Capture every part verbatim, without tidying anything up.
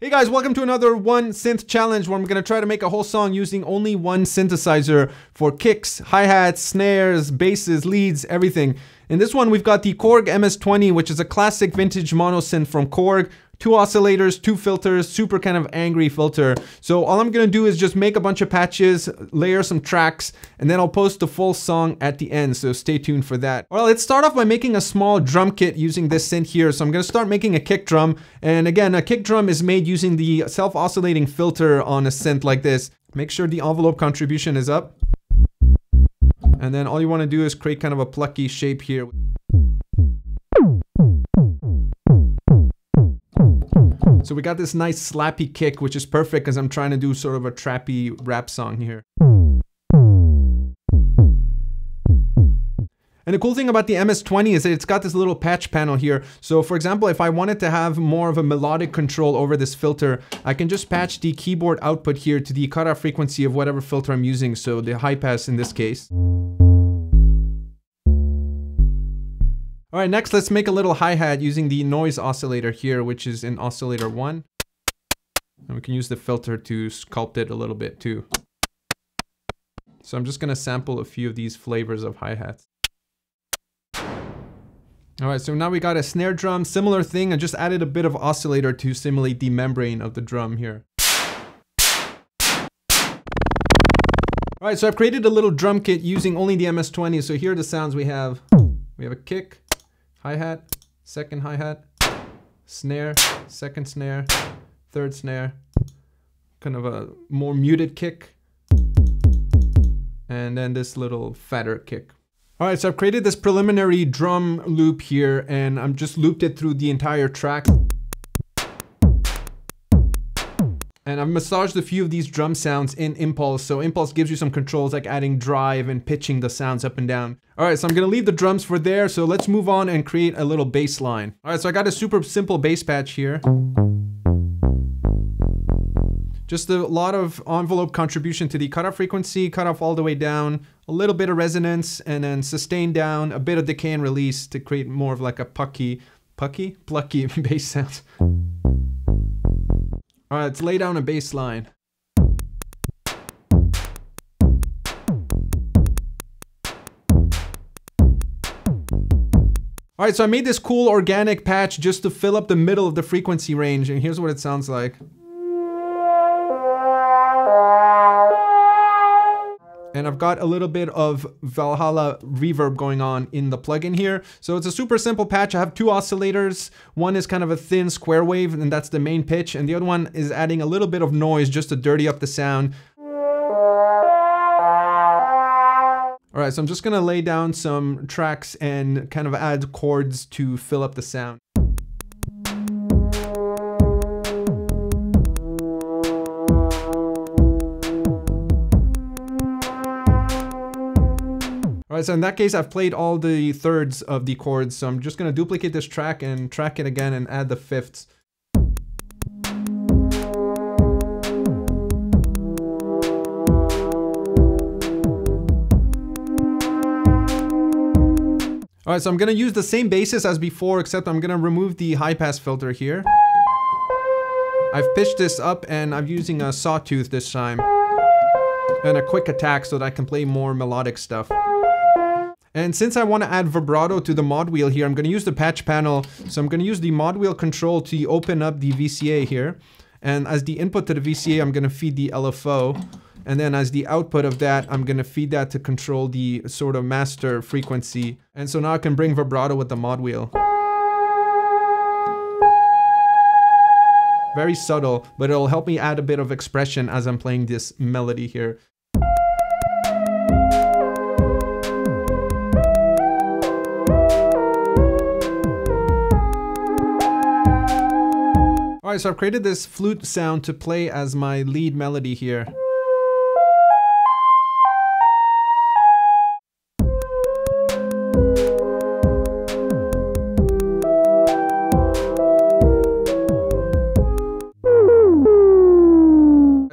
Hey guys, welcome to another one synth challenge where I'm gonna try to make a whole song using only one synthesizer for kicks, hi-hats, snares, basses, leads, everything. In this one, we've got the Korg M S twenty, which is a classic vintage mono synth from Korg. Two oscillators, two filters, super kind of angry filter. So all I'm gonna do is just make a bunch of patches, layer some tracks, and then I'll post the full song at the end, so stay tuned for that. Well, let's start off by making a small drum kit using this synth here. So I'm gonna start making a kick drum. And again, a kick drum is made using the self-oscillating filter on a synth like this. Make sure the envelope contribution is up. And then all you wanna do is create kind of a plucky shape here. So we got this nice slappy kick, which is perfect because I'm trying to do sort of a trappy rap song here. And the cool thing about the M S twenty is that it's got this little patch panel here. So for example, if I wanted to have more of a melodic control over this filter, I can just patch the keyboard output here to the cutoff frequency of whatever filter I'm using. So the high pass in this case. All right, next let's make a little hi-hat using the noise oscillator here, which is in oscillator one. And we can use the filter to sculpt it a little bit too. So I'm just gonna sample a few of these flavors of hi-hats. All right, so now we got a snare drum, similar thing. I just added a bit of oscillator to simulate the membrane of the drum here. All right, so I've created a little drum kit using only the M S twenty. So here are the sounds we have. We have a kick, hi-hat, second hi-hat, snare, second snare, third snare, kind of a more muted kick, and then this little fatter kick. All right, so I've created this preliminary drum loop here, and I'm just looped it through the entire track. And I've massaged a few of these drum sounds in Impulse. So Impulse gives you some controls like adding drive and pitching the sounds up and down. All right, so I'm gonna leave the drums for there. So let's move on and create a little bass line. All right, so I got a super simple bass patch here. Just a lot of envelope contribution to the cutoff frequency, cutoff all the way down, a little bit of resonance, and then sustain down, a bit of decay and release to create more of like a pucky, pucky? Plucky bass sounds. All right, let's lay down a bass line. All right, so I made this cool organic patch just to fill up the middle of the frequency range, and here's what it sounds like. And I've got a little bit of Valhalla reverb going on in the plugin here. So it's a super simple patch. I have two oscillators. One is kind of a thin square wave, and that's the main pitch. And the other one is adding a little bit of noise just to dirty up the sound. All right, so I'm just gonna lay down some tracks and kind of add chords to fill up the sound. So in that case, I've played all the thirds of the chords, so I'm just gonna duplicate this track and track it again and add the fifths. All right, so I'm gonna use the same basis as before, except I'm gonna remove the high-pass filter here. I've pitched this up and I'm using a sawtooth this time and a quick attack so that I can play more melodic stuff. And since I want to add vibrato to the mod wheel here, I'm going to use the patch panel. So I'm going to use the mod wheel control to open up the V C A here. And as the input to the V C A, I'm going to feed the L F O. And then as the output of that, I'm going to feed that to control the sort of master frequency. And so now I can bring vibrato with the mod wheel. Very subtle, but it'll help me add a bit of expression as I'm playing this melody here. All right, so I've created this flute sound to play as my lead melody here.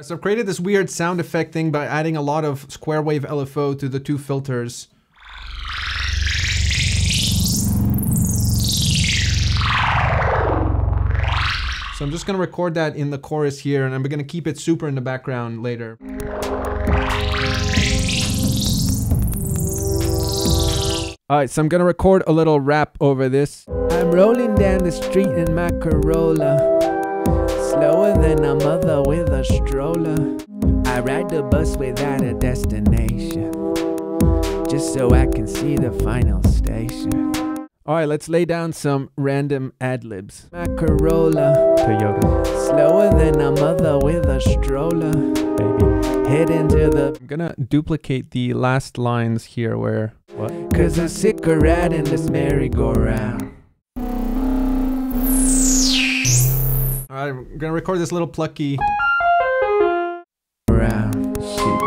So I've created this weird sound effect thing by adding a lot of square wave L F O to the two filters. So I'm just gonna record that in the chorus here, and I'm gonna keep it super in the background later. Alright, so I'm gonna record a little rap over this. I'm rolling down the street in my Corolla, slower than a mother with a stroller. I ride the bus without a destination, just so I can see the final station. Alright, let's lay down some random ad-libs. My Corolla, Toyota, slower than a mother with a stroller, baby, head into the... I'm gonna duplicate the last lines here where... What? Cause I'm sick of riding this merry-go-round. Alright, I'm gonna record this little plucky... round. Shoot.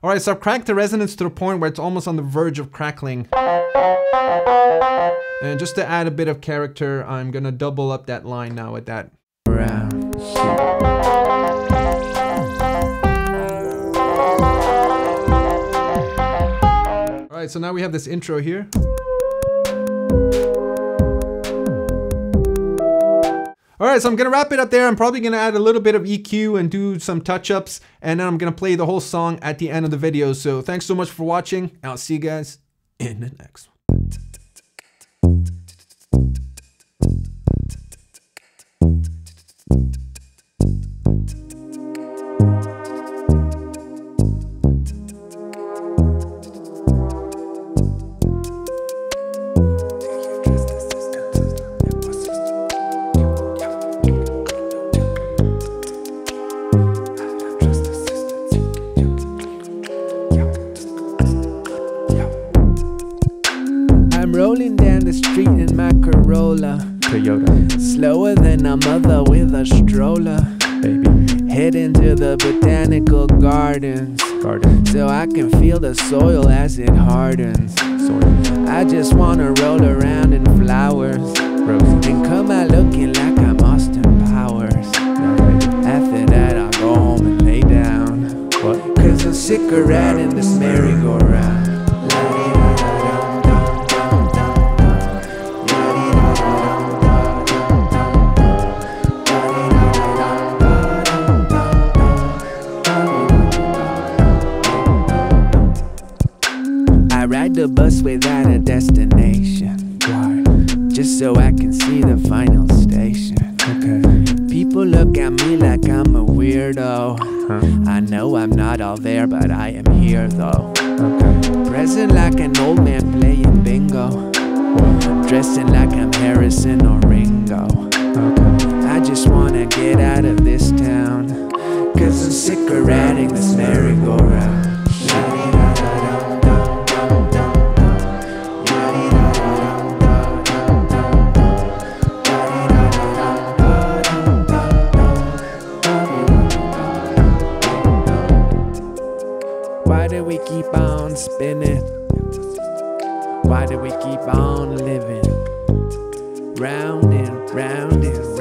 Alright, so I've cracked the resonance to the point where it's almost on the verge of crackling. And just to add a bit of character, I'm gonna double up that line now with that. Alright, so now we have this intro here. Alright, so I'm gonna wrap it up there. I'm probably gonna add a little bit of E Q and do some touch-ups, and then I'm gonna play the whole song at the end of the video. So thanks so much for watching, and I'll see you guys in the next one. Rolling down the street in my Corolla, Toyota, slower than a mother with a stroller, baby, heading to the botanical gardens, Garden. So I can feel the soil as it hardens, soil. I just wanna roll around in flowers, Rose. And come out looking like I'm Austin Powers, right. After that I'll go home and lay down, what? Cause I'm sick of riding this merry-go-round. Ride the bus without a destination, why? Just so I can see the final station. Okay. People look at me like I'm a weirdo. Huh. I know I'm not all there, but I am here though. Okay. Present like an old man playing bingo. Whoa. Dressing like I'm Harrison or Ringo. Okay. I just wanna get out of this town, cause I'm sick of riding this merry-go-round. Why do we keep on spinning? Why do we keep on living? Round and round and round.